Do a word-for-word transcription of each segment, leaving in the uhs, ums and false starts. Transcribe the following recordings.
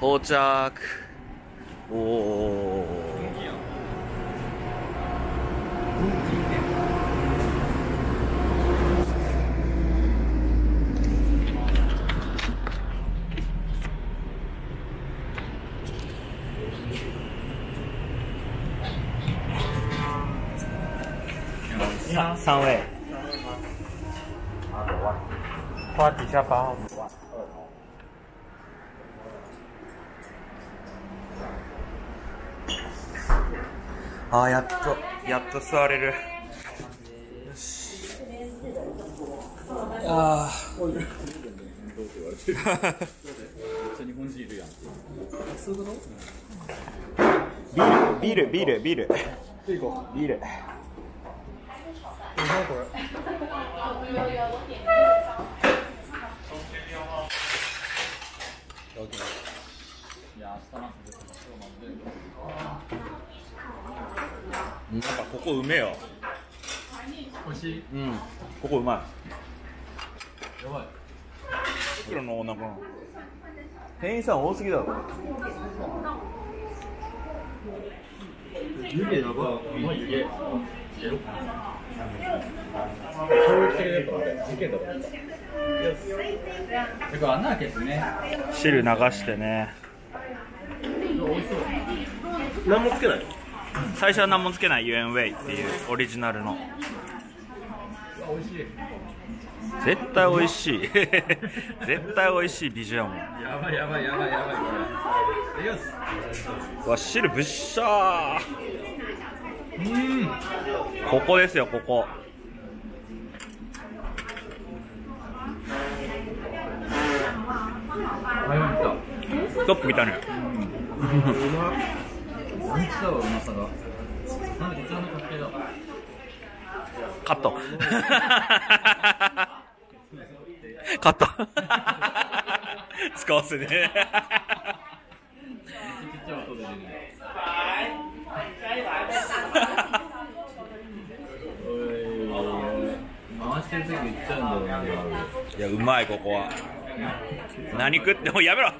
到着。おお。三三位。花底下八号。 ああ、やっとやっと座れる。よし。ああ。ビールビールビールビール。ビール。なんかここうめえよ。美味しい。うん。ここうまい。やばい。いくらのお腹の。店員さん多すぎだろ。湯気やばい。うまい湯気。やろ。衝撃的だからね。事件だからね。結構穴開けてね。汁流してね。美味しそう。何もつけない。 最初は何もつけないユエンウェイっていうオリジナルの。美味しい。絶対美味しい。絶対美味しいビジュアルもん。やばいやばいやばいやばいこれ。よし。わっ汁ぶっしゃー。うん。ここですよここ。ストップみたいな。うんカットカット使わせねいやうまいここは何食ってもやめろ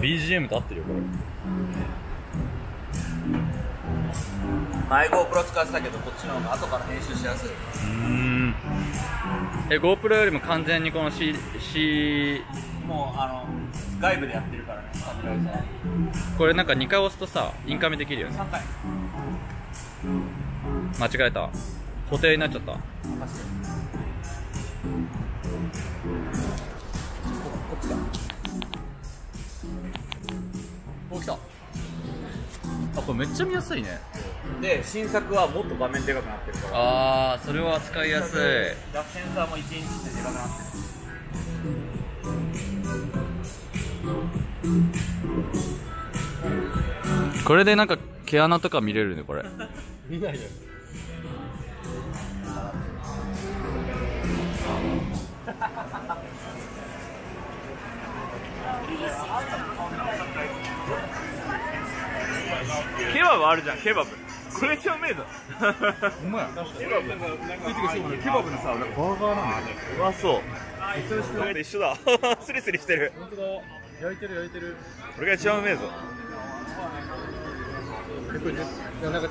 ビージーエム と合ってるよこれ。前 GoPro 使ってたけどこっちの方が後から編集しやすい。うん。え GoPro よりも完全にこの C, C もうあの外部でやってるからね。これなんかにかい押すとさインカメできるよね。さんかい。間違えた。固定になっちゃった。こっちだ。 来た。あ、これめっちゃ見やすいね。で、新作はもっと画面でかくなってるから。ああ、それは使いやすい。センサーも一インチででかくなってる。これでなんか毛穴とか見れるねこれ。見ないよ。ケバブあるじゃん、ケバブ。これ超うめえぞ。うまい。ケバブ。ケバブのさ、なんかバーガーなんだよ。うまそう。一緒だ。スリスリしてる。本当だ。焼いてる焼いてる。これが一番うめえぞ。なんかちょっとなんか。